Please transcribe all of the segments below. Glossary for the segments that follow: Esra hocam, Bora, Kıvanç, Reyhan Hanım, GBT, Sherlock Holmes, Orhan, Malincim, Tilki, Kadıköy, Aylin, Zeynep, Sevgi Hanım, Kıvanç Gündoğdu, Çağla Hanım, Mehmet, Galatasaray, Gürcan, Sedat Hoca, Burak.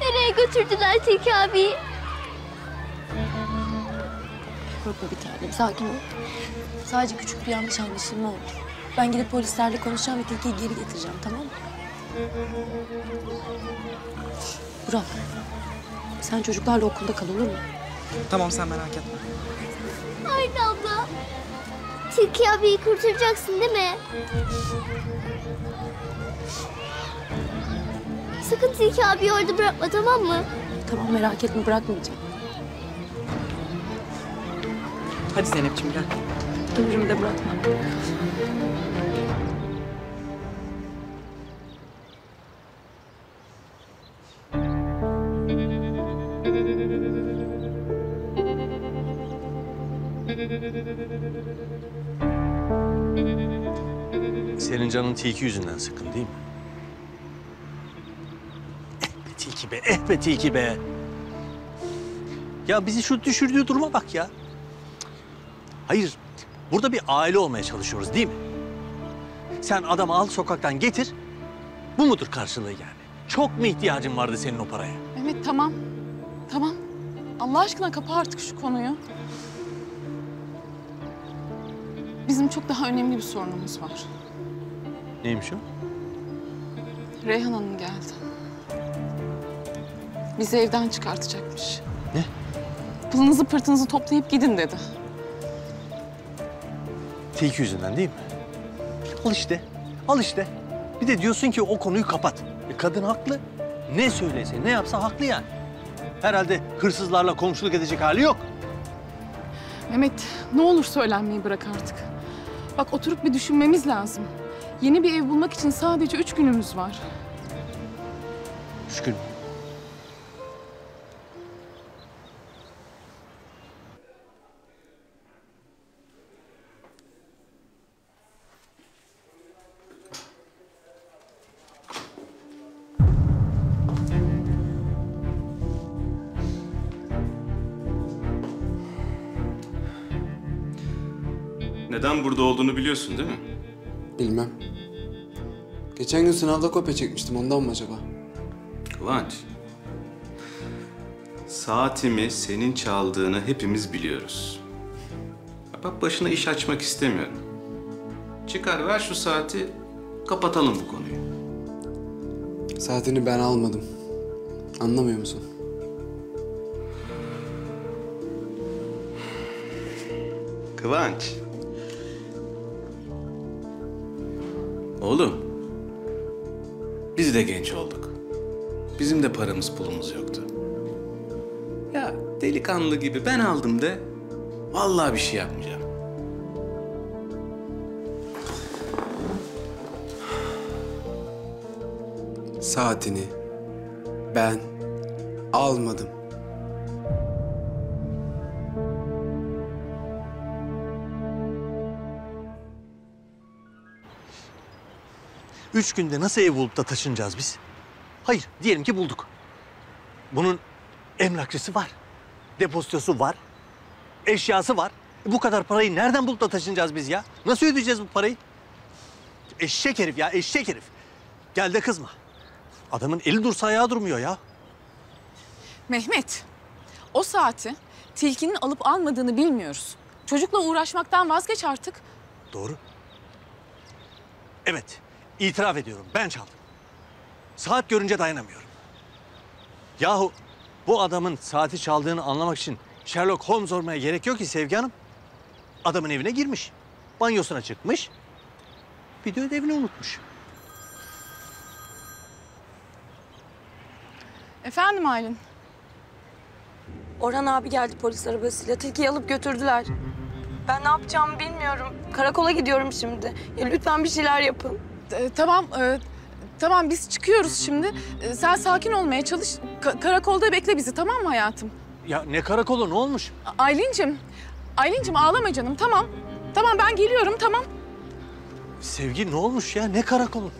Nereye götürdüler Tilki abi? Korkma bir tanem, sakin ol. Sadece küçük bir yanlış anlaşılma oldu. Ben gidip polislerle konuşacağım ve Tilki'yi geri getireceğim, tamam mı? Burak, sen çocuklarla okulda kal, olur mu? Tamam, sen merak etme. Hayır abla. Tilki abiyi kurtaracaksın değil mi? Sakın Tilki abiyi orada bırakma, tamam mı? Tamam, merak etme, bırakmayacağım. Hadi Zeynep'ciğim gel. Ömrümü de bırakma. Senin canın Tilki yüzünden sıkın değil mi? Eh be Tilki be, eh be Tilki be! Ya bizi şu düşürdüğü duruma bak ya. Hayır, burada bir aile olmaya çalışıyoruz değil mi? Sen adamı al sokaktan getir, bu mudur karşılığı yani? Çok mu ihtiyacın vardı senin o paraya? Mehmet tamam, tamam. Allah aşkına kapa artık şu konuyu. Bizim çok daha önemli bir sorunumuz var. Neymiş o? Reyhan Hanım geldi. Bizi evden çıkartacakmış. Ne? Pılınızı pırtınızı toplayıp gidin dedi. Tilki yüzünden değil mi? Al işte, al işte. Bir de diyorsun ki o konuyu kapat. Kadın haklı. Ne söylese, ne yapsa haklı yani. Herhalde hırsızlarla komşuluk edecek hali yok. Mehmet, ne olur söylenmeyi bırak artık. Bak oturup bir düşünmemiz lazım. Yeni bir ev bulmak için sadece 3 günümüz var. 3 gün. Neden burada olduğunu biliyorsun değil mi? Bilmem. Geçen gün sınavda kopya çekmiştim, ondan mı acaba? Kıvanç. Saatimi senin çaldığını hepimiz biliyoruz. Bak başına iş açmak istemiyorum. Çıkar ver şu saati, kapatalım bu konuyu. Saatini ben almadım. Anlamıyor musun? Kıvanç. Oğlum, biz de genç olduk. Bizim de paramız pulumuz yoktu. Ya delikanlı gibi ben aldım de, vallahi bir şey yapmayacağım. Saatini ben almadım. Üç günde nasıl ev bulup da taşınacağız biz? Hayır, diyelim ki bulduk. Bunun emlakçısı var, depozitosu var, eşyası var. Bu kadar parayı nereden bulup da taşınacağız biz ya? Nasıl ödeyeceğiz bu parayı? Eşek herif ya, eşek herif. Gel de kızma. Adamın eli dursa ayağı durmuyor ya. Mehmet, o saati Tilki'nin alıp almadığını bilmiyoruz. Çocukla uğraşmaktan vazgeç artık. Doğru. Evet. İtiraf ediyorum, ben çaldım. Saat görünce dayanamıyorum. Yahu bu adamın saati çaldığını anlamak için Sherlock Holmes olmaya gerek yok ki Sevgi Hanım. Adamın evine girmiş, banyosuna çıkmış, bir de ödevini unutmuş. Efendim Aylin? Orhan abi geldi polis arabasıyla, Tilki'yi alıp götürdüler. Ben ne yapacağımı bilmiyorum. Karakola gidiyorum şimdi. Ya, lütfen bir şeyler yapın. Tamam, tamam biz çıkıyoruz şimdi. Sen sakin olmaya çalış. Karakolda bekle bizi, tamam mı hayatım? Ya ne karakolu, ne olmuş? Aylin'cim ağlama canım, tamam. Tamam ben geliyorum, tamam. Sevgi ne olmuş ya, ne karakolu?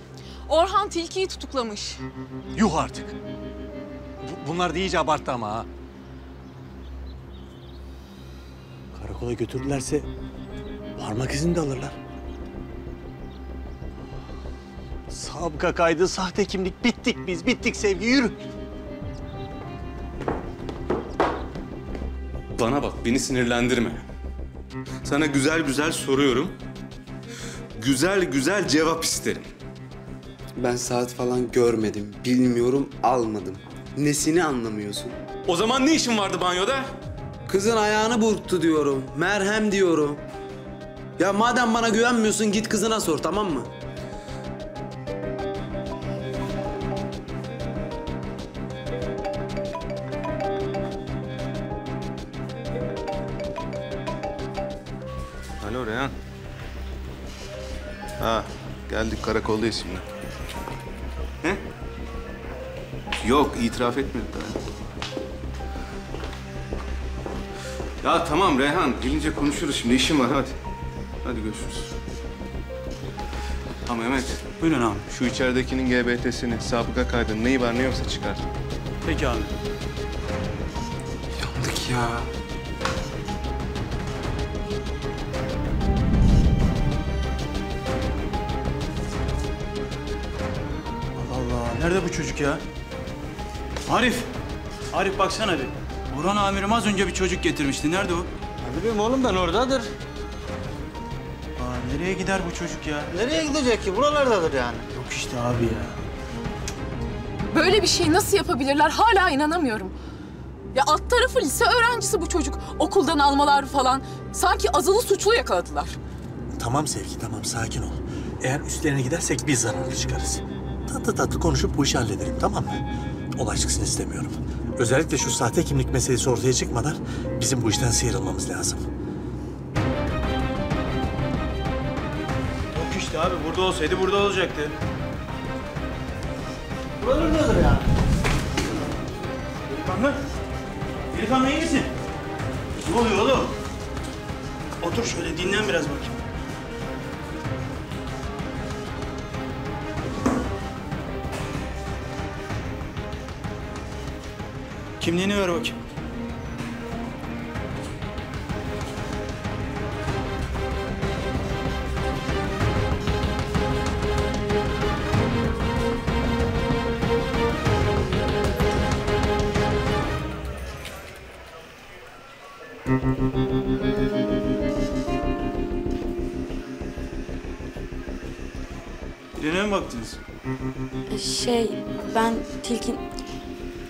Orhan Tilki'yi tutuklamış. Yuh artık. Bunlar da iyice abarttı ama ha. Karakola götürürlerse parmak izini de alırlar. Abka kaydı, sahte kimlik. Bittik biz, bittik Sevgi. Yürü. Bana bak, beni sinirlendirme. Sana güzel güzel soruyorum. Güzel güzel cevap isterim. Ben saat falan görmedim, bilmiyorum, almadım. Nesini anlamıyorsun? O zaman ne işin vardı banyoda? Kızın ayağını burktu diyorum, merhem diyorum. Ya madem bana güvenmiyorsun, git kızına sor, tamam mı? Alo Reyhan. Ha, geldik, karakoldayız şimdi. He? Yok, itiraf etmedik daha. Ya tamam Reyhan, gelince konuşuruz şimdi, işim var, hadi. Hadi görüşürüz. Tamam Mehmet. Buyurun abi. Şu içeridekinin GBT'sini, sabıka kaydını, neyi var ne yoksa çıkar. Peki abi. Yandık ya. Nerede bu çocuk ya? Arif! Arif baksana bir. Orhan amirim az önce bir çocuk getirmişti. Nerede o? Hadi benim oğlum ben oradadır. Aa, nereye gider bu çocuk ya? Nereye gidecek ki? Buralardadır yani. Yok işte abi ya. Böyle bir şey nasıl yapabilirler? Hala inanamıyorum. Ya alt tarafı lise öğrencisi bu çocuk. Okuldan almalar falan. Sanki azılı suçlu yakaladılar. Tamam Sevgi, tamam. Sakin ol. Eğer üstlerine gidersek biz zararlı çıkarız. Tatlı tatlı konuşup bu işi halledelim, tamam mı? Olay çıksın istemiyorum. Özellikle şu sahte kimlik meselesi ortaya çıkmadan bizim bu işten sıyrılmamız lazım. Yok işte abi, burada olsaydı burada olacaktı. Burada nedir ya? Delikanlı. Delikanlı iyi misin? Ne oluyor oğlum? Otur şöyle, dinlen biraz bakayım. Kimliğini ver bakayım. Birine mi baktınız? Ben Tilki...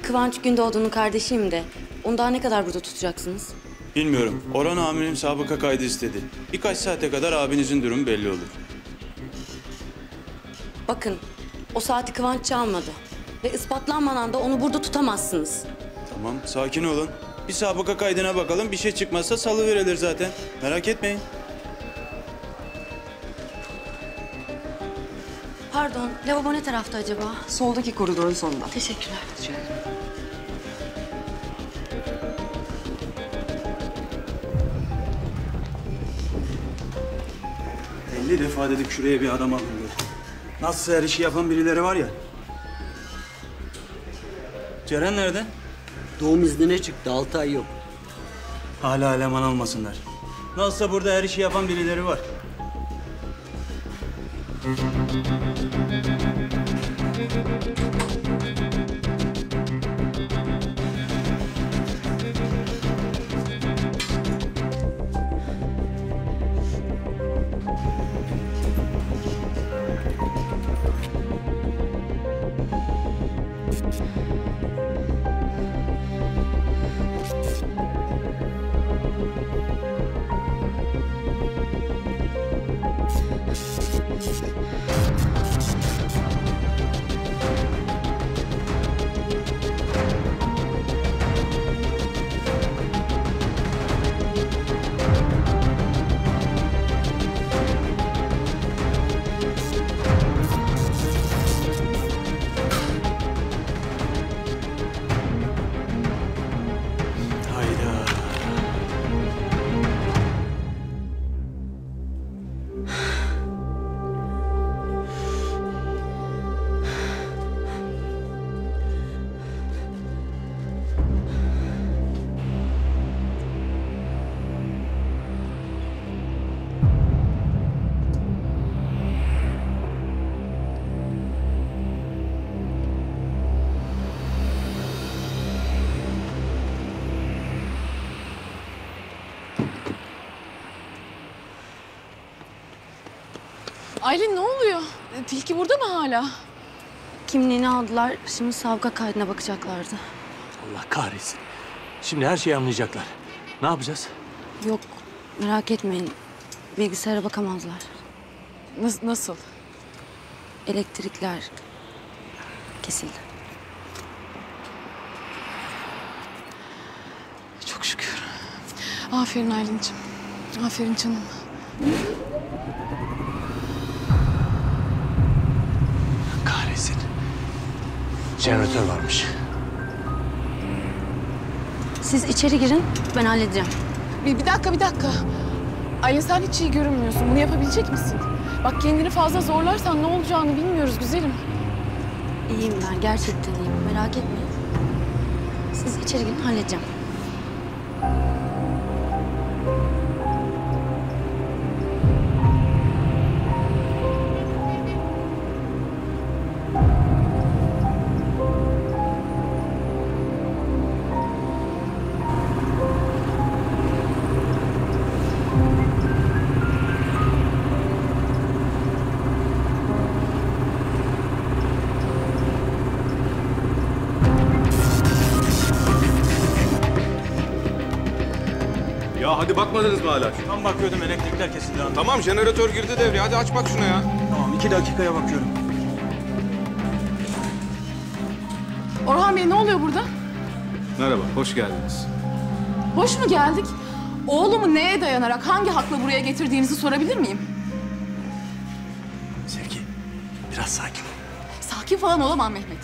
Kıvanç Gündoğdu'nun kardeşiyim de. Onu daha ne kadar burada tutacaksınız? Bilmiyorum. Orhan amirim sabıka kaydı istedi. Birkaç saate kadar abinizin durumu belli olur. Bakın, o saati Kıvanç çalmadı. Ve ispatlanmadan da onu burada tutamazsınız. Tamam, sakin olun. Bir sabıka kaydına bakalım. Bir şey çıkmazsa salıverilir zaten. Merak etmeyin. Pardon, lavabo ne tarafta acaba? Soldaki koridorun sonunda. Teşekkürler. Rica ederim. Elli defa dedik şuraya bir adam alın diye. Nasılsa her işi yapan birileri var ya. Ceren nerede? Doğum iznine çıktı, 6 ay yok. Hala eleman almasınlar. Nasılsa burada her işi yapan birileri var. Aylin ne oluyor? Tilki burada mı hala? Kimliğini aldılar. Şimdi savga kaydına bakacaklardı. Allah kahretsin. Şimdi her şeyi anlayacaklar. Ne yapacağız? Yok, merak etmeyin. Bilgisayara bakamazlar. Nasıl? Elektrikler kesildi. Çok şükür. Aferin Aylin'cim. Aferin canım. Kahretsin. Jeneratör varmış. Siz içeri girin, ben halledeceğim. Bir dakika. Aylin sen hiç iyi görünmüyorsun. Bunu yapabilecek misin? Bak kendini fazla zorlarsan ne olacağını bilmiyoruz güzelim. İyiyim ben, gerçekten iyiyim. Merak etmeyin. Siz içeri girin, halledeceğim. Hadi bakmadınız mı hala? Tam bakıyordum, elektrikler kesildi abi. Tamam, jeneratör girdi devreye. Hadi aç bak şuna ya. Tamam, 2 dakikaya bakıyorum. Orhan Bey, ne oluyor burada? Merhaba, hoş geldiniz. Hoş mu geldik? Oğlumu neye dayanarak, hangi hakla buraya getirdiğinizi sorabilir miyim? Sevgi, biraz sakin ol. Sakin falan olamam Mehmet.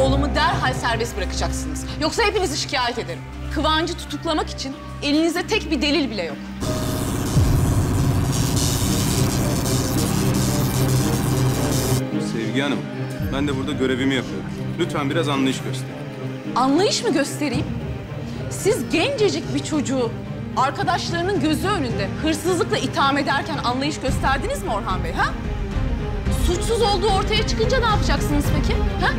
Oğlumu derhal serbest bırakacaksınız. Yoksa hepinizi şikayet ederim. Kıvancı tutuklamak için elinizde tek bir delil bile yok. Sevgi Hanım, ben de burada görevimi yapıyorum. Lütfen biraz anlayış gösterin. Anlayış mı göstereyim? Siz gencecik bir çocuğu arkadaşlarının gözü önünde hırsızlıkla itham ederken anlayış gösterdiniz mi Orhan Bey, ha? Suçsuz olduğu ortaya çıkınca ne yapacaksınız peki, ha?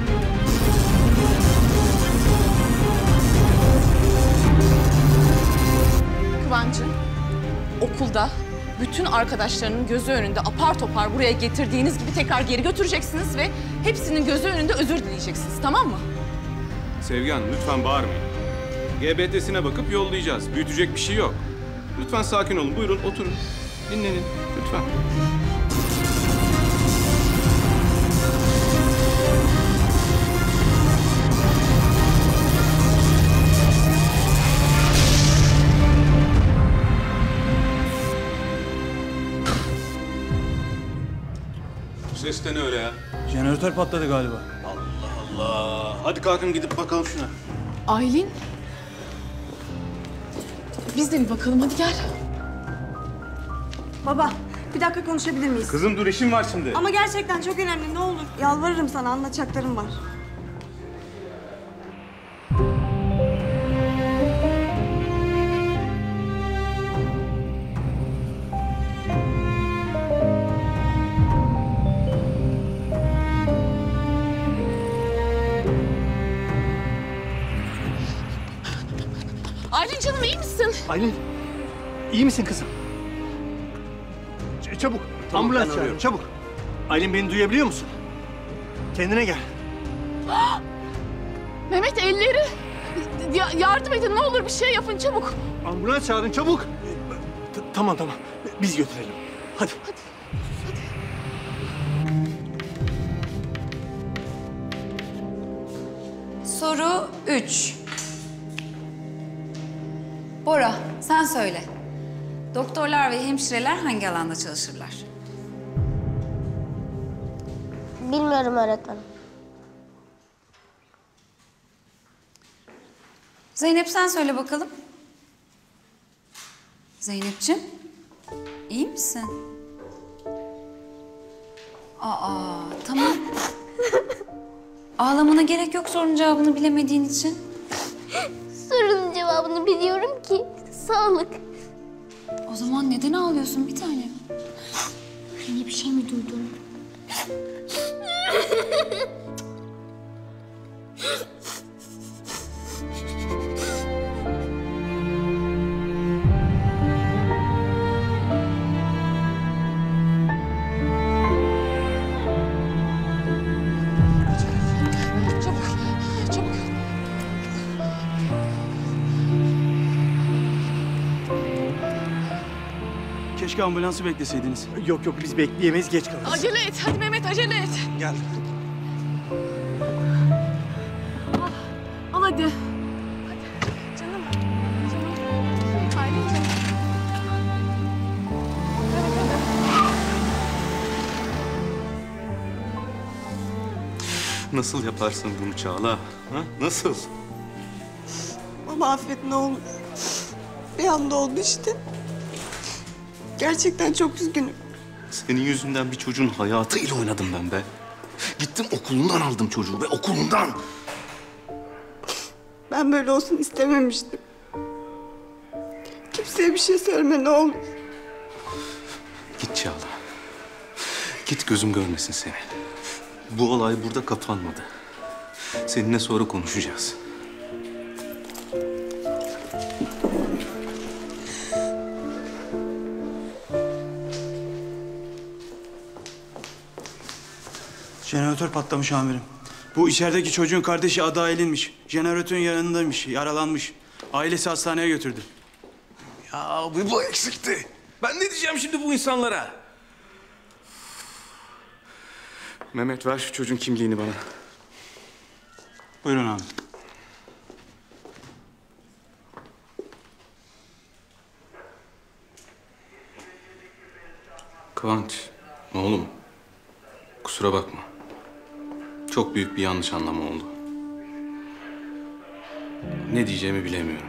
Kıvancı, okulda bütün arkadaşlarının gözü önünde apar topar buraya getirdiğiniz gibi tekrar geri götüreceksiniz ve hepsinin gözü önünde özür dileyeceksiniz, tamam mı? Sevgi Hanım, lütfen bağırmayın. GBT'sine bakıp yollayacağız. Büyütecek bir şey yok. Lütfen sakin olun. Buyurun, oturun. Dinlenin, lütfen. Ses de ne öyle ya? Jeneratör patladı galiba. Allah Allah. Hadi kalkın gidip bakalım şuna. Aylin. Biz de bir bakalım, hadi gel. Baba, bir dakika konuşabilir miyiz? Kızım dur, işim var şimdi. Ama gerçekten çok önemli, ne olur. Yalvarırım sana, anlatacaklarım var. Aylin canım, iyi misin? Aylin, iyi misin kızım? Çabuk, tamam, ambulans çağırıyorum, çabuk. Aylin, beni duyabiliyor musun? Kendine gel. Mehmet, elleri. Yardım edin, ne olur bir şey yapın, çabuk. Ambulans çağırın, çabuk. Tamam, biz götürelim. Hadi. Soru 3. Bora, sen söyle. Doktorlar ve hemşireler hangi alanda çalışırlar? Bilmiyorum öğretmenim. Zeynep, sen söyle bakalım. Zeynepciğim, iyi misin? Aa, tamam. Ağlamana gerek yok sorunun cevabını bilemediğin için. Sorunun cevabını biliyorum ki, sağlık. O zaman neden ağlıyorsun bir tanem? Yeni bir şey mi duydun? Keşke ambulansı bekleseydiniz. Yok yok, biz bekleyemeyiz, geç kalırız. Acele et, hadi Mehmet acele et. Gel. Al hadi. Nasıl yaparsın bunu Çağla? Ha? Nasıl? Ama affet ne olur. Bir anda oldu işte. Gerçekten çok üzgünüm. Senin yüzünden bir çocuğun hayatıyla oynadım ben be. Gittim okulundan aldım çocuğu be, okulundan. Ben böyle olsun istememiştim. Kimseye bir şey söyleme ne olur. Git Çağla. Git, gözüm görmesin seni. Bu olay burada kapanmadı. Seninle sonra konuşacağız. Jeneratör patlamış amirim. Bu içerideki çocuğun kardeşi adı Aylin'miş. Jeneratörün yanındaymış, yaralanmış. Ailesi hastaneye götürdü. Ya abi bu eksikti. Ben ne diyeceğim şimdi bu insanlara? Mehmet, ver şu çocuğun kimliğini bana. Buyurun abi. Kıvanç, oğlum. Kusura bakma. Çok büyük bir yanlış anlama oldu. Ne diyeceğimi bilemiyorum.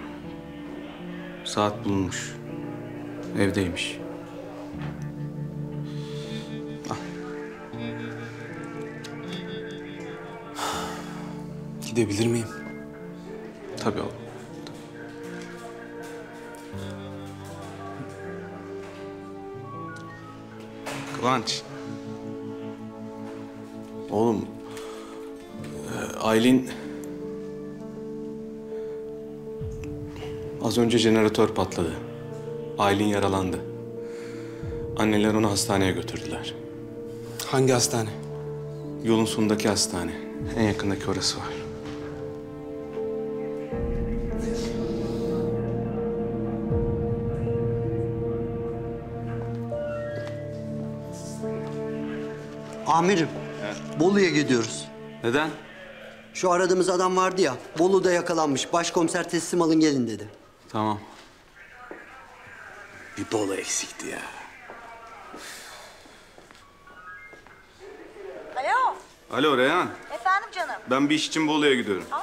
Saat bulunmuş. Evdeymiş. Gidebilir miyim? Tabii oğlum. Tabii. Kıvanç. Oğlum, Aylin... Az önce jeneratör patladı. Aylin yaralandı. Anneler onu hastaneye götürdüler. Hangi hastane? Yolun sonundaki hastane. En yakındaki orası var. Amirim, he. Bolu'ya gidiyoruz. Neden? Şu aradığımız adam vardı ya, Bolu'da yakalanmış. Başkomiser teslim alın gelin dedi. Tamam. Bir Bolu eksikti ya. Alo. Alo Reyhan. Efendim canım? Ben bir iş için Bolu'ya gidiyorum. Aa.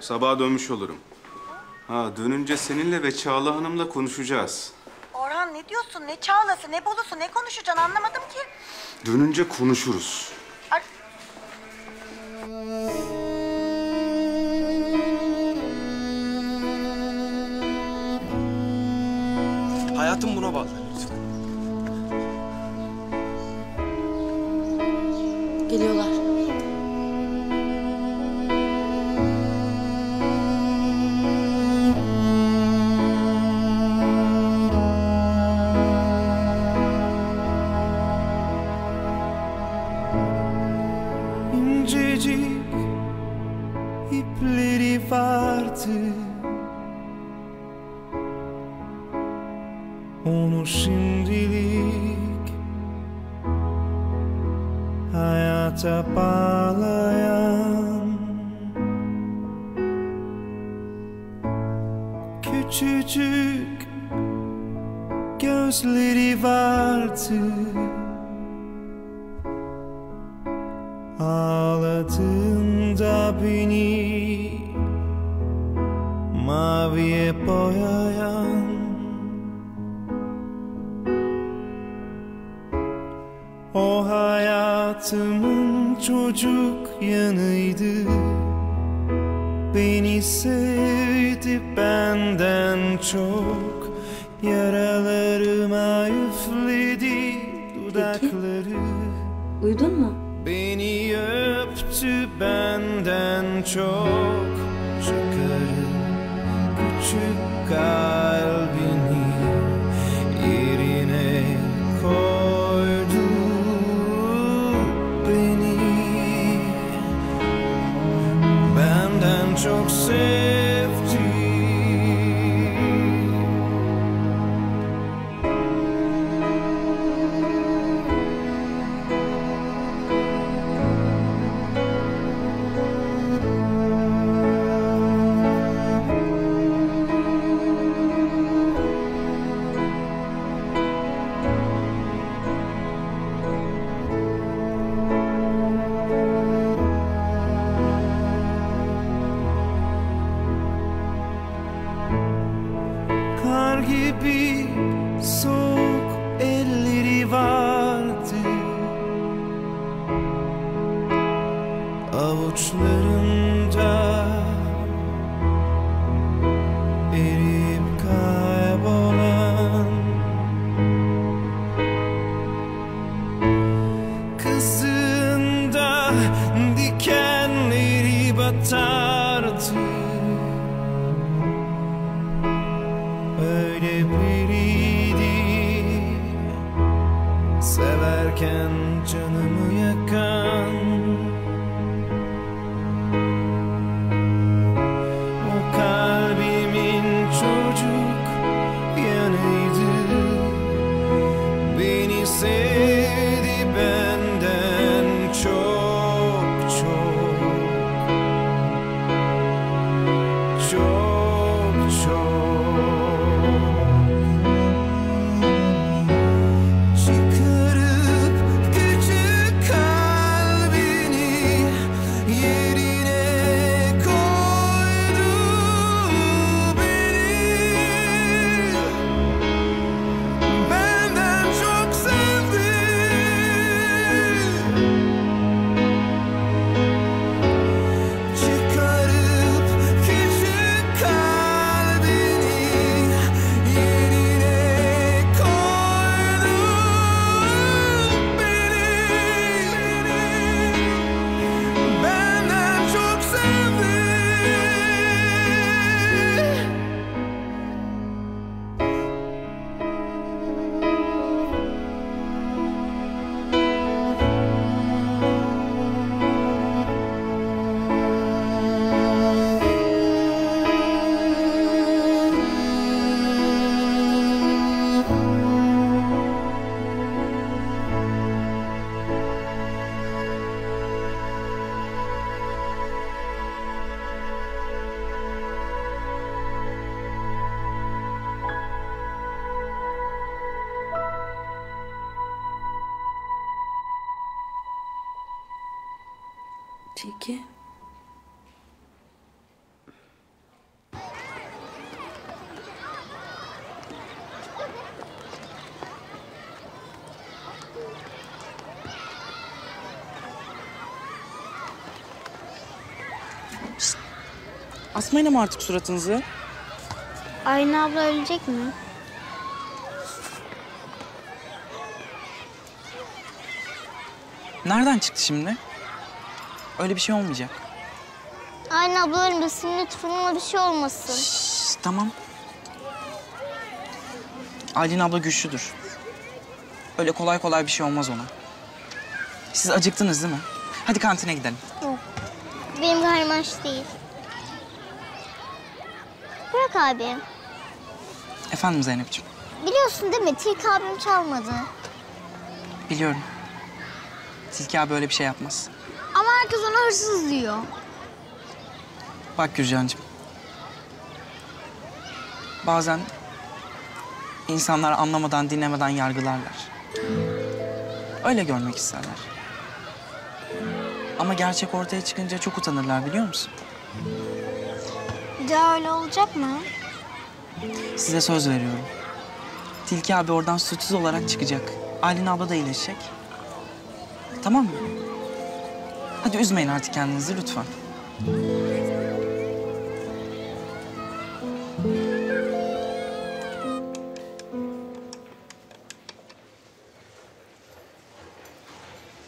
Sabaha dönmüş olurum. Ha, dönünce seninle ve Çağla Hanım'la konuşacağız. Orhan ne diyorsun? Ne Çağla'sı, ne Bolu'su, ne konuşacaksın anlamadım ki. Dönünce konuşuruz. Hayatım buna bağlı. Geliyorlar. Onu şimdilik hayata bağlayan küçücük gözleri vardı, ağladığında beni maviye boyayan. O hayatımın çocuk yanıydı. Beni sevdi benden çok. Yaralarıma üfledi dudakları. Tilki, uyudun mu? Beni öptü benden çok. Çıkarım küçük kalbini yerine koydu. Çok sevdi. gibi soğuk elleri vardı, avuçlarında erip kaybolan kızında dikenleri batardı. Öyle biriydi, severken canımı yakan o kalbimin çocuk yanıydı. Beni sevdi benden çok çok çok çok. Tilki. Şişt. Asmayın ama artık suratınızı. Aylin abla ölecek mi? Nereden çıktı şimdi? Öyle bir şey olmayacak. Aynı abla ölmesin, lütfen ona bir şey olmasın. Şişt, tamam. Aylin abla güçlüdür. Öyle kolay kolay bir şey olmaz ona. Siz acıktınız değil mi? Hadi kantine gidelim. Yok. Benim karnım aç değil. Burak abim. Efendim Zeynep'ciğim. Biliyorsun değil mi? Tilki abim çalmadı. Biliyorum. Tilki abi öyle bir şey yapmaz. Ama herkes ona hırsız diyor. Bak Gürcan'cığım. Bazen insanlar anlamadan, dinlemeden yargılarlar. Öyle görmek isterler. Ama gerçek ortaya çıkınca çok utanırlar biliyor musun? Bir daha öyle olacak mı? Size söz veriyorum. Tilki abi oradan suçsuz olarak çıkacak. Aylin abla da iyileşecek. Tamam mı? Hadi üzmeyin artık kendinizi lütfen.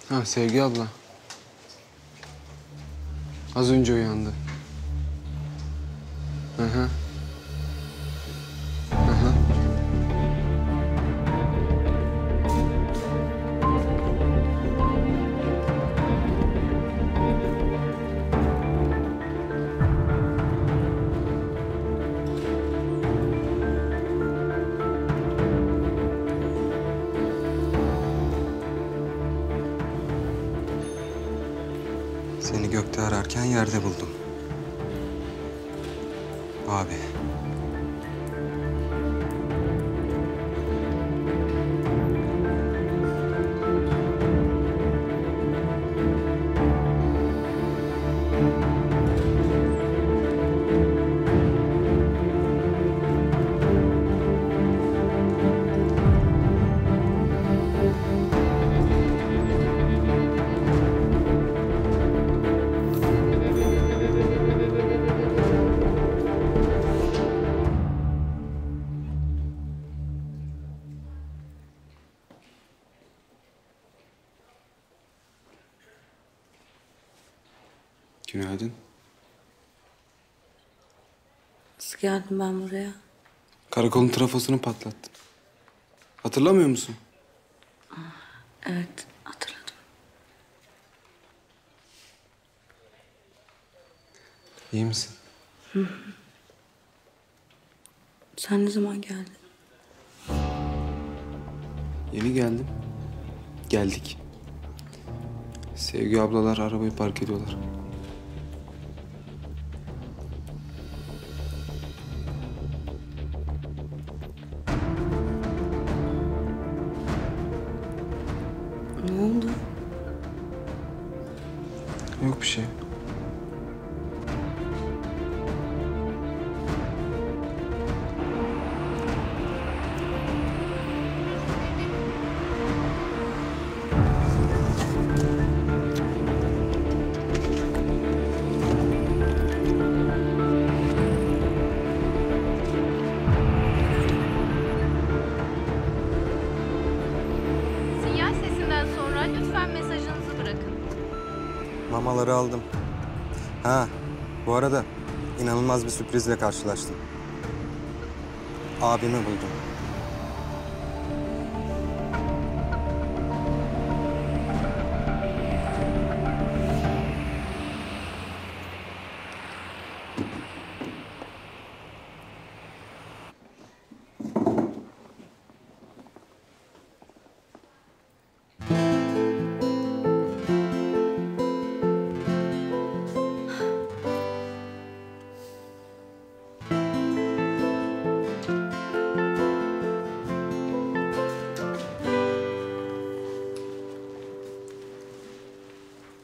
Ha Sevgi abla. Az önce uyandı. Aha. Seni gökte ararken yerde buldum. Abi. Günaydın. Nasıl geldim ben buraya? Karakolun trafosunu patlattım. Hatırlamıyor musun? Evet, hatırladım. İyi misin? Hı hı. Sen ne zaman geldin? Yeni geldim. Geldik. Sevgi ablalar arabayı park ediyorlar. Ne oldu? Yok bir şey. Aldım. Ha, bu arada inanılmaz bir sürprizle karşılaştım. Abimi buldum.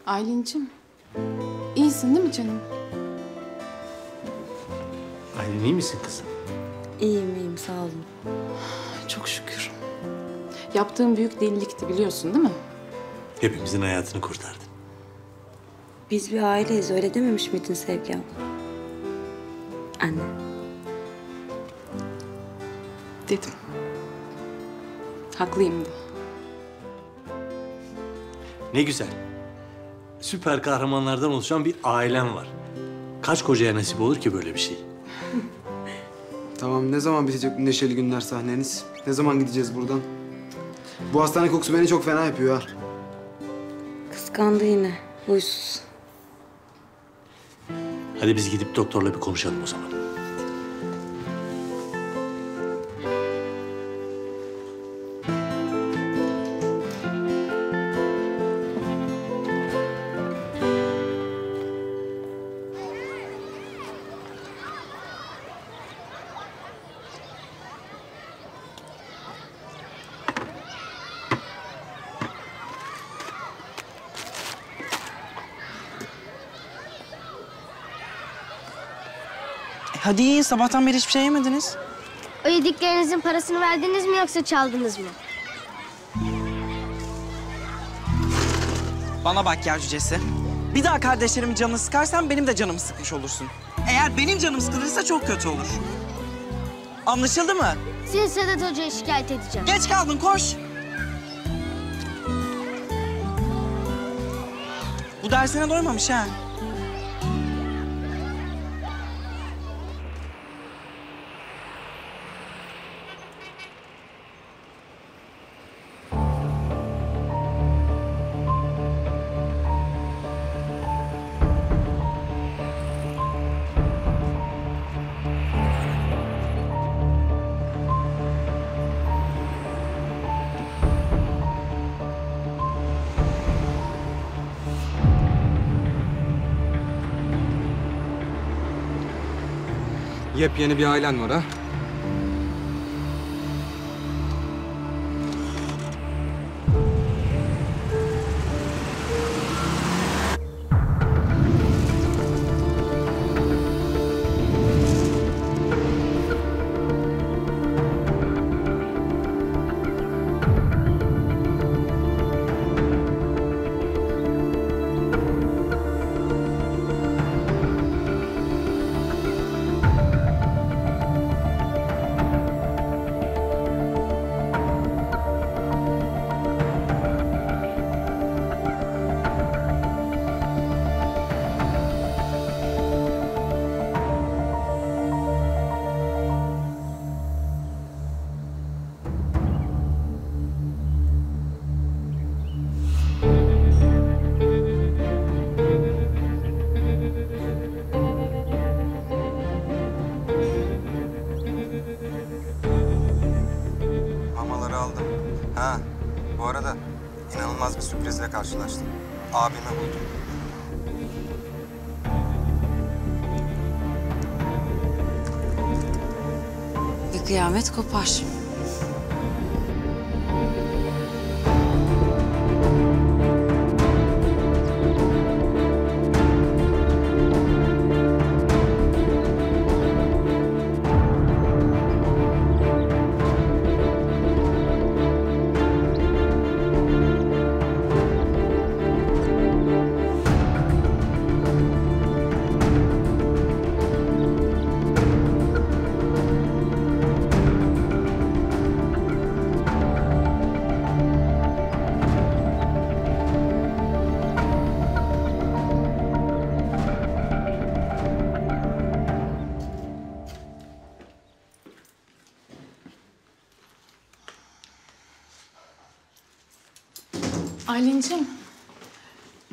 Aylinciğim, iyisin değil mi canım? Aylin, iyi misin kızım? İyiyim, iyiyim. Sağ olun. Çok şükür. Yaptığın büyük delilikti, biliyorsun değil mi? Hepimizin hayatını kurtardın. Biz bir aileyiz, öyle dememiş miydin Sevgi abla? Anne. Dedim. Haklıyım da. Ne güzel. Süper kahramanlardan oluşan bir ailem var. Kaç kocaya nasip olur ki böyle bir şey? Tamam, ne zaman bitecek bu neşeli günler sahneniz? Ne zaman gideceğiz buradan? Bu hastane kokusu beni çok fena yapıyor ha. Kıskandı yine, huysuz. Hadi biz gidip doktorla bir konuşalım o zaman. Hadi yiyin. Sabahtan beri hiçbir şey yemediniz. O yediklerinizin parasını verdiniz mi yoksa çaldınız mı? Bana bak yer cücesi. Bir daha kardeşlerimin canını sıkarsan benim de canımı sıkmış olursun. Eğer benim canım sıkılırsa çok kötü olur. Anlaşıldı mı? Seni Sedat Hoca'ya şikayet edeceğim. Geç kaldın, koş. Bu dersine doymamış ha. Yepyeni bir ailen var ha? Ha, bu arada inanılmaz bir sürprizle karşılaştım. Abimi buldum. Bir kıyamet kopar. Malincim,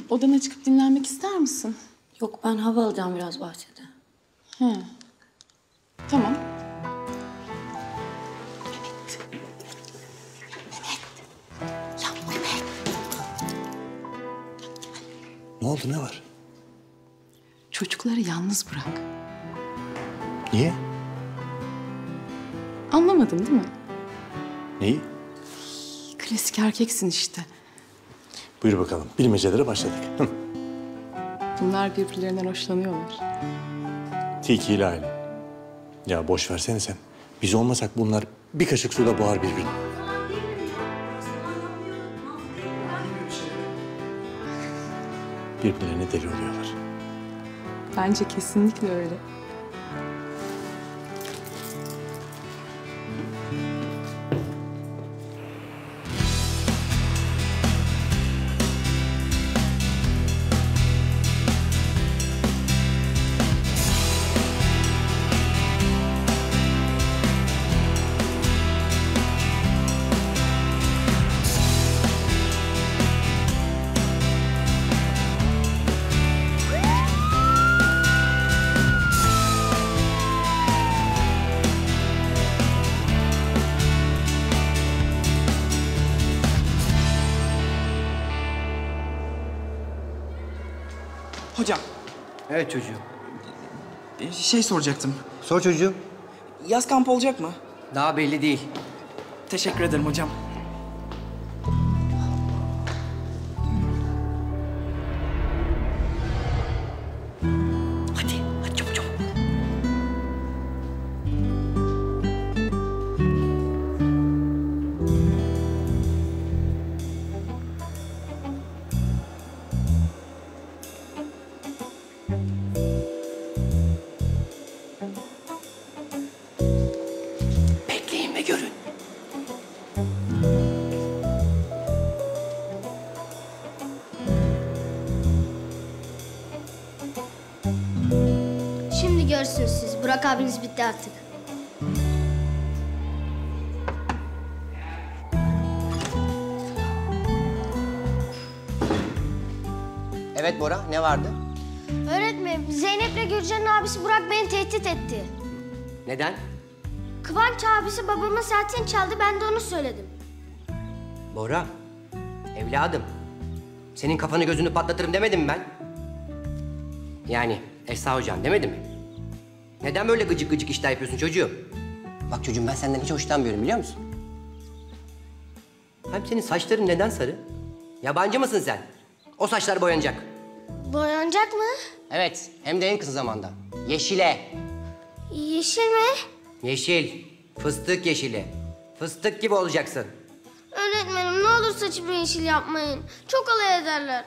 odana çıkıp dinlenmek ister misin? Yok, ben hava alacağım biraz bahçede. He. Tamam. Mehmet. Ya Mehmet. Ne oldu, ne var? Çocukları yalnız bırak. Niye? Anlamadın değil mi? Neyi? Klasik erkeksin işte. Buyur bakalım, bilmecelere başladık. Bunlar birbirlerinden hoşlanıyorlar. Tilki ile Aylin. Ya boş versene sen. Biz olmasak bunlar bir kaşık suyla boğar birbirini. Birbirlerine deli oluyorlar. Bence kesinlikle öyle. Hocam. Evet çocuğum. Şey soracaktım. Sor çocuğum. Yaz kampı olacak mı? Daha belli değil. Teşekkür ederim hocam. Hadi, hadi çabuk çabuk. Görürsünüz siz. Burak abiniz bitti artık. Evet Bora, ne vardı? Öğretmenim, Zeynep'le Gürcan'ın abisi Burak beni tehdit etti. Neden? Kıvanç abisi babamın saatini çaldı, ben de onu söyledim. Bora, evladım. Senin kafanı gözünü patlatırım demedim ben. Yani Esra hocam demedim mi? Neden böyle gıcık gıcık işler yapıyorsun çocuğum? Bak çocuğum, ben senden hiç hoşlanmıyorum biliyor musun? Hem senin saçların neden sarı? Yabancı mısın sen? O saçlar boyanacak. Boyanacak mı? Evet, hem de en kısa zamanda. Yeşile. Yeşil mi? Yeşil. Fıstık yeşili. Fıstık gibi olacaksın. Öğretmenim, ne olur saçımı yeşil yapmayın. Çok alay ederler.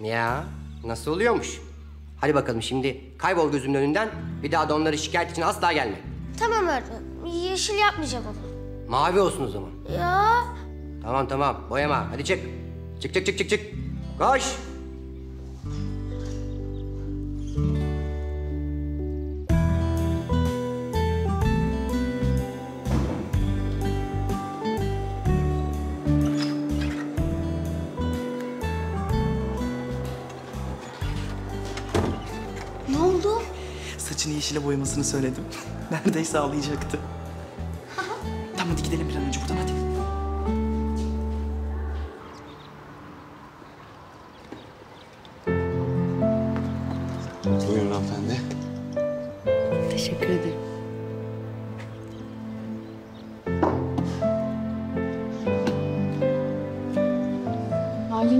Ya, nasıl oluyormuş? Hadi bakalım şimdi kaybol gözümün önünden, bir daha da onları şikayet için asla gelme. Tamam öğretmenim, yeşil yapmayacağım ama. Mavi olsun o zaman. Ya. Tamam tamam, boyama, hadi çık. Çık çık çık çık çık. Koş. Yeşile boyamasını söyledim. Neredeyse ağlayacaktı. Tamam, hadi gidelim bir an önce buradan, hadi.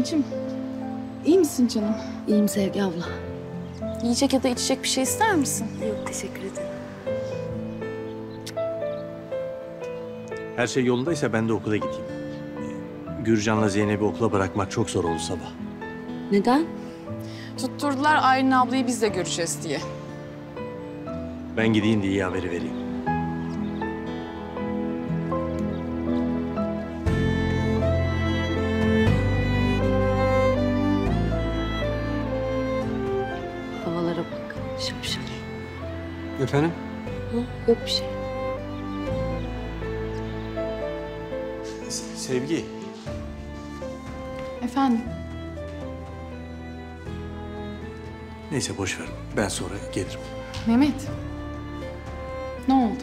Malincim, iyi misin canım? İyiyim Sevgi abla. Yiyecek ya da içecek bir şey ister misin? Yok, teşekkür ederim. Her şey yolundaysa ben de okula gideyim. Gürcan'la Zeynep'i okula bırakmak çok zor oldu sabah. Neden? Tutturdular Aylin ablayı biz de göreceğiz diye. Ben gideyim de iyi haberi vereyim. Havalara bak, şapşal. Efendim? Hı, yok bir şey. Sevgi. Efendim? Neyse boş ver. Ben sonra gelirim. Mehmet. Ne oldu?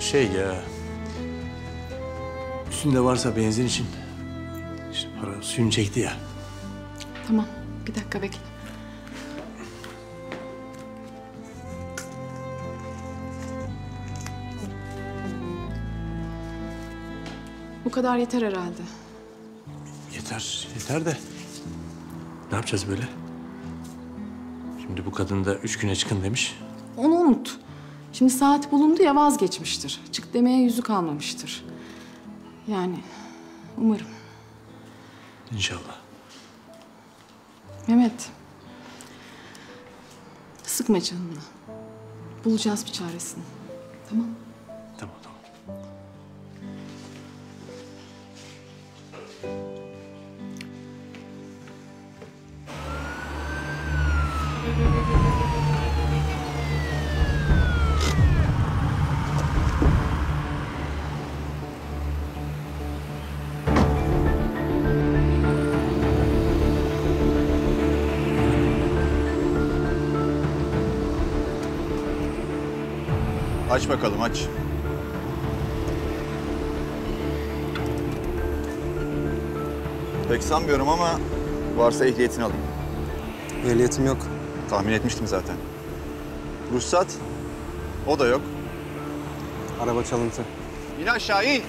Şey ya... Üstünde varsa benzin için... İşte para suyunu çekti ya. Tamam. Bir dakika bekle. Bu kadar yeter herhalde. Yeter, yeter de... Ne yapacağız böyle? Şimdi bu kadın da 3 güne çıkın demiş. Onu unut. Şimdi saat bulundu ya, vazgeçmiştir. Çık demeye yüzü kalmamıştır. Yani umarım. İnşallah. Mehmet. Sıkma canını. Bulacağız bir çaresini. Tamam mı? Tamam, tamam. Aç bakalım, aç. Pek sanmıyorum ama varsa ehliyetini alayım. Ehliyetim yok. Tahmin etmiştim zaten. Ruhsat? O da yok. Araba çalıntı. İn aşağı, in!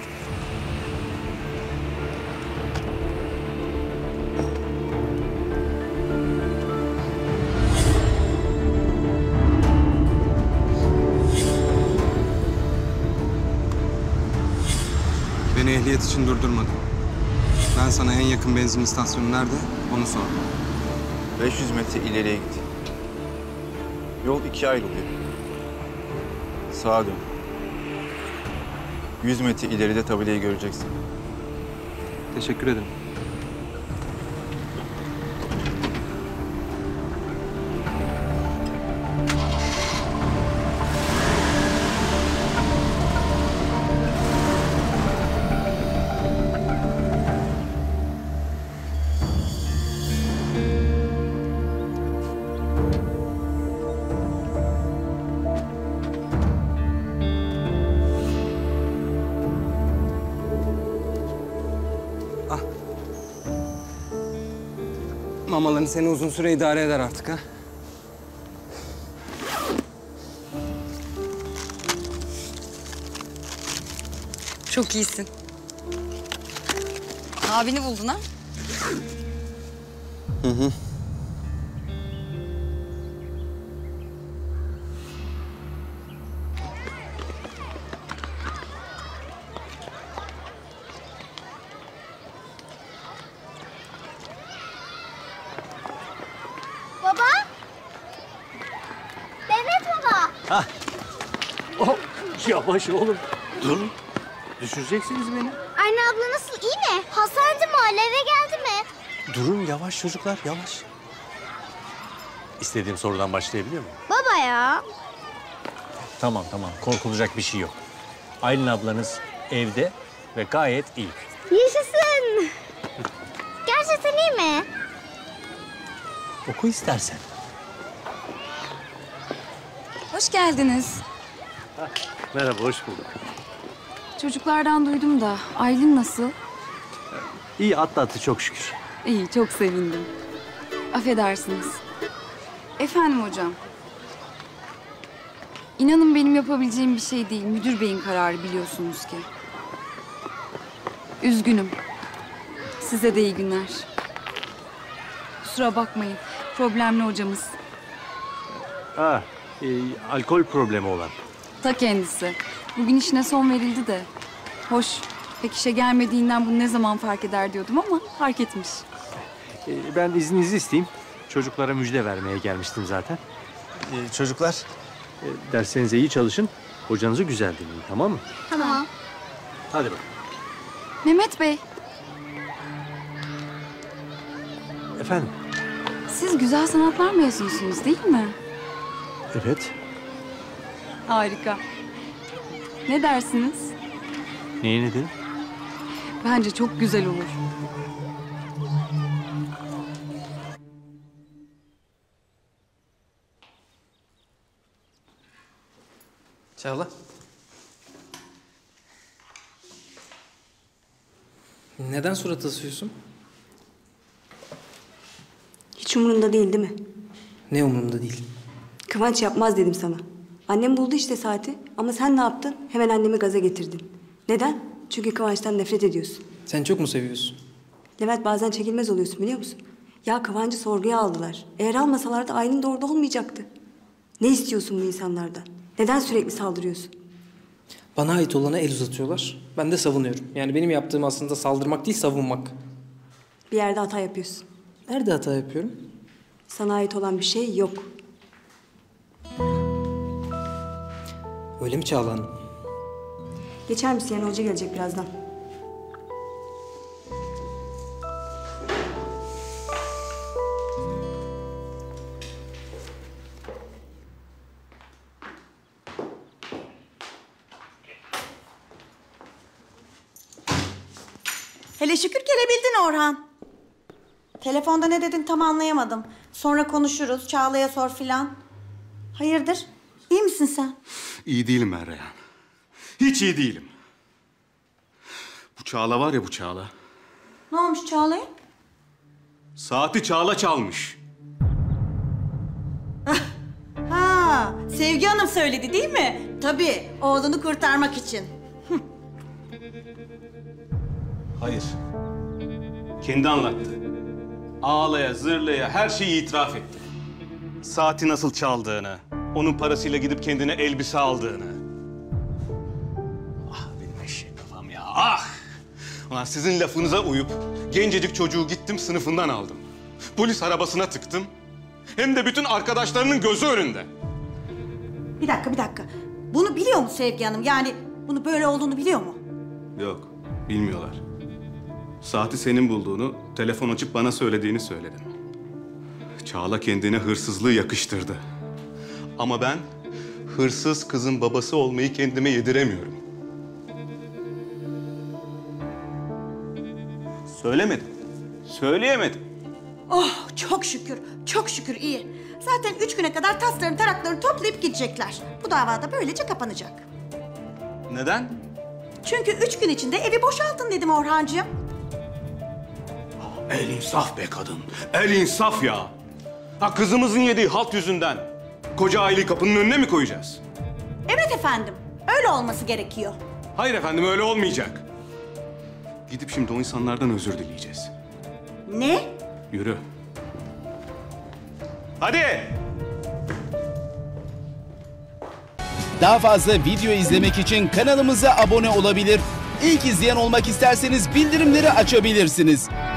Beni ehliyet için durdurmadın. Ben sana en yakın benzin istasyonu nerede, onu sordum. 500 metre ileriye git. Yol 2 ayrılıyor. Sağa dön. 100 metre ileride tabelayı göreceksin. Teşekkür ederim. Mamaların seni uzun süre idare eder artık ha. Çok iyisin. Abini buldun ha? Hı. Yavaş oğlum, dur. Düşüreceksiniz beni. Anne abla nasıl, iyi mi? Hastanede mi, eve geldi mi? Durun, yavaş çocuklar, yavaş. İstediğim sorudan başlayabiliyor muyum? Baba ya. Tamam, tamam. Korkulacak bir şey yok. Aylin ablanız evde ve gayet iyi. Yaşasın. Gerçekten iyi mi? Oku istersen. Hoş geldiniz. Merhaba, hoş bulduk. Çocuklardan duydum da, Aylin nasıl? İyi, atlattı çok şükür. İyi, çok sevindim. Affedersiniz. Efendim hocam. İnanın benim yapabileceğim bir şey değil. Müdür beyin kararı biliyorsunuz ki. Üzgünüm. Size de iyi günler. Kusura bakmayın. Problemli hocamız. Ha, alkol problemi olan. Ta kendisi. Bugün işine son verildi de. Hoş, pek işe gelmediğinden bunu ne zaman fark eder diyordum ama fark etmiş. Ben izninizi isteyeyim. Çocuklara müjde vermeye gelmiştim zaten. Çocuklar, derslerinize iyi çalışın. Hocanızı güzel dinleyin, tamam mı? Tamam. Hadi bakalım. Mehmet Bey. Efendim? Siz güzel sanatlar mezunusunuz değil mi? Evet. Harika. Ne dersiniz? Neyini de? Bence çok güzel olur. Çağla. Neden surat asıyorsun? Hiç umurumda değil, değil mi? Ne umurumda değil? Kıvanç yapmaz dedim sana. Annem buldu işte saati ama sen ne yaptın? Hemen annemi gaza getirdin. Neden? Çünkü Kıvanç'tan nefret ediyorsun. Sen çok mu seviyorsun? Levent, bazen çekilmez oluyorsun biliyor musun? Ya Kıvanç'ı sorguya aldılar. Eğer almasalardı Aylin de orada olmayacaktı. Ne istiyorsun bu insanlardan? Neden sürekli saldırıyorsun? Bana ait olana el uzatıyorlar. Ben de savunuyorum. Yani benim yaptığım aslında saldırmak değil, savunmak. Bir yerde hata yapıyorsun. Nerede hata yapıyorum? Sana ait olan bir şey yok. Öyle mi Çağla Hanım? Geçer misin? Yani hoca gelecek birazdan. Hele şükür gelebildin Orhan. Telefonda ne dedin tam anlayamadım. Sonra konuşuruz, Çağla'ya sor filan. Hayırdır? İyi misin sen? İyi değilim ben Reyhan. Hiç iyi değilim. Bu Çağla var ya, bu Çağla. Ne olmuş Çağla'ya? Saati Çağla çalmış. Ha, Sevgi Hanım söyledi değil mi? Tabii, oğlunu kurtarmak için. Hayır. Kendi anlattı. Ağlaya, zırlaya her şeyi itiraf etti. Saati nasıl çaldığını, onun parasıyla gidip kendine elbise aldığını. Ah benim eşek kafam ya, ah! Ulan sizin lafınıza uyup gencecik çocuğu gittim sınıfından aldım. Polis arabasına tıktım. Hem de bütün arkadaşlarının gözü önünde. Bir dakika, bir dakika. Bunu biliyor mu Sevgi Hanım? Yani bunu böyle olduğunu biliyor mu? Yok, bilmiyorlar. Saati senin bulduğunu, telefon açıp bana söylediğini söyledim. Çağla kendine hırsızlığı yakıştırdı. Ama ben hırsız kızın babası olmayı kendime yediremiyorum. Söylemedim. Söyleyemedim. Oh çok şükür, çok şükür iyi. Zaten 3 güne kadar taslarını taraklarını toplayıp gidecekler. Bu davada böylece kapanacak. Neden? Çünkü 3 gün içinde evi boşaltın dedim Orhancığım. El insaf be kadın, el insaf ya. Ha kızımızın yediği halt yüzünden koca aileyi kapının önüne mi koyacağız? Evet efendim, öyle olması gerekiyor. Hayır efendim, öyle olmayacak. Gidip şimdi o insanlardan özür dileyeceğiz. Ne? Yürü. Hadi! Daha fazla video izlemek için kanalımıza abone olabilir. İlk izleyen olmak isterseniz bildirimleri açabilirsiniz.